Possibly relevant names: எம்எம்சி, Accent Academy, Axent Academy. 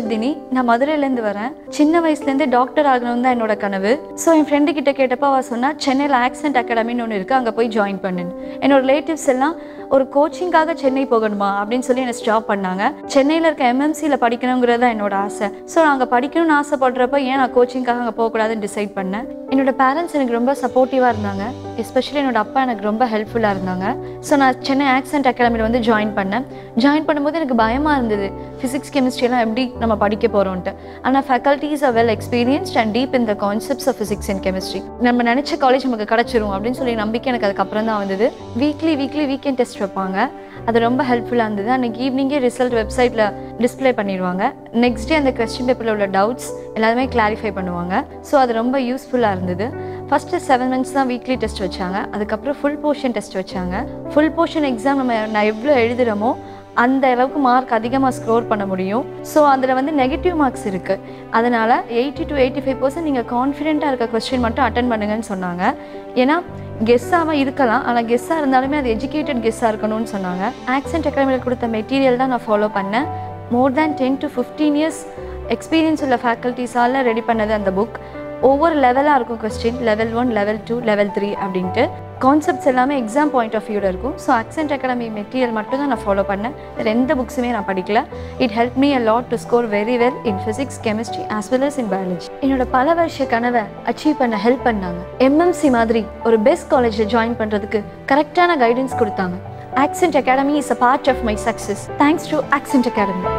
எப்படினி நான் மதுரையில இருந்து வரேன். சின்ன வயசுல இருந்து டாக்டர் ஆகணும் தான் என்னோட கனவு. சோ என் ஃப்ரெண்ட் கிட்ட கேட்டப்ப அவ சொன்னா சென்னையில ஆக்சென்ட் அகாடமின்னு ஒன்று இருக்கு, அங்க போய் ஜாயின் பண்ணுன்னு. என்னோட ரிலேட்டிவ்ஸ் எல்லாம் ஒரு கோச்சிங்காக சென்னை போகணுமா அப்படின்னு சொல்லி என்னை ஸ்டாப் பண்ணாங்க. சென்னையில் இருக்க எம்எம்சியில் படிக்கணுங்கிறது தான் என்னோட ஆசை. ஸோ நாங்கள் படிக்கணும்னு ஆசைப்படுறப்ப ஏன் நான் கோச்சிங்காக அங்கே போகக்கூடாதுன்னு டிசைட் பண்ணேன். என்னோட பேரண்ட்ஸ் எனக்கு ரொம்ப சப்போர்ட்டிவாக இருந்தாங்க. எஸ்பெஷலி என்னோட அப்பா எனக்கு ரொம்ப ஹெல்ப்ஃபுல்லாக இருந்தாங்க. ஸோ நான் சென்னை ஆக்சென்ட் அகாடமியில் வந்து ஜாயின் பண்ணேன். ஜாயின் பண்ணும்போது எனக்கு பயமாக இருந்தது, ஃபிசிக்ஸ் கெமிஸ்ட்ரியெல்லாம் எப்படி நம்ம படிக்க போகிறோன்ட்டு. ஆனால் faculties are well experienced and deep in the concepts of physics and chemistry. நம்ம நினச்ச காலேஜ் நமக்கு கிடச்சிரும் அப்படின்னு சொல்லி நம்பிக்கை எனக்கு அதுக்கப்புறம் தான் வந்தது. வீக்லி வீக்கெண்ட் டெஸ்ட் வைப்பாங்க, அது ரொம்ப ஹெல்ப்ஃபுல்லாக இருந்தது. அன்றைக்கி ஈவினிங்கே ரிசல்ட் வெப்சைட்டில் டிஸ்பிளே பண்ணிடுவாங்க. நெக்ஸ்ட் டே அந்த கொஸ்டின் பேப்பரில் உள்ள டவுட்ஸ் எல்லாருமே கிளாரிஃபை பண்ணுவாங்க. ஸோ அது ரொம்ப யூஸ்ஃபுல்லாக இருந்தது. ஃபஸ்ட்டு 7 months தான் வீக்லி டெஸ்ட் வச்சாங்க. அதுக்கப்புறம் ஃபுல் போர்ஷன் டெஸ்ட் வச்சாங்க. ஃபுல் போர்ஷன் எக்ஸாம் நான் எவ்வளோ எழுதுகிறோமோ அந்த அளவுக்கு மார்க் அதிகமாக ஸ்கோர் பண்ண முடியும். ஸோ அதில் வந்து நெகட்டிவ் மார்க்ஸ் இருக்குது. அதனால் 80 to 85% நீங்கள் கான்ஃபிடென்ட்டாக இருக்க கொஸ்டின் மட்டும் அட்டன் பண்ணுங்கன்னு சொன்னாங்க. ஏன்னா கெஸ்ஸாக இருக்கலாம், ஆனால் கெஸ்ஸாக இருந்தாலுமே அது எஜுகேட்டட் கெஸ்ஸாக இருக்கணும்னு சொன்னாங்க. ஆக்சென்ட் அகாடமியில் கொடுத்த மெட்டீரியல் தான் நான் ஃபாலோ பண்ணேன். More than 10 to 15 years experience உள்ள ஃபேக்கல்ட்டிஸால் ரெடி பண்ணது அந்த புக். ஒவ்வொரு லெவலாக இருக்கும் கொஸ்டின், level 1, level 2, level 3 அப்படின்ட்டு கான்செப்ட்ஸ் எல்லாமே எக்ஸாம் பாயிண்ட் ஆஃப் வியூவில் இருக்கும். ஸோ ஆக்சென்ட் அகாடமி மெட்டீரியல் மட்டும் தான் நான் ஃபாலோ பண்ணேன். வேறு எந்த புக்ஸுமே நான் படிக்கல. It help me a lot to score very well in physics, chemistry as well as in biology. என்னோட பல வருஷ கனவை அச்சீவ் பண்ண ஹெல்ப் பண்ணாங்க. எம்எம்சி மாதிரி ஒரு பெஸ்ட் காலேஜில் ஜாயின் பண்ணுறதுக்கு கரெக்டான கைடன்ஸ் கொடுத்தாங்க. Accent Academy is a part of my success. Thanks to Accent Academy.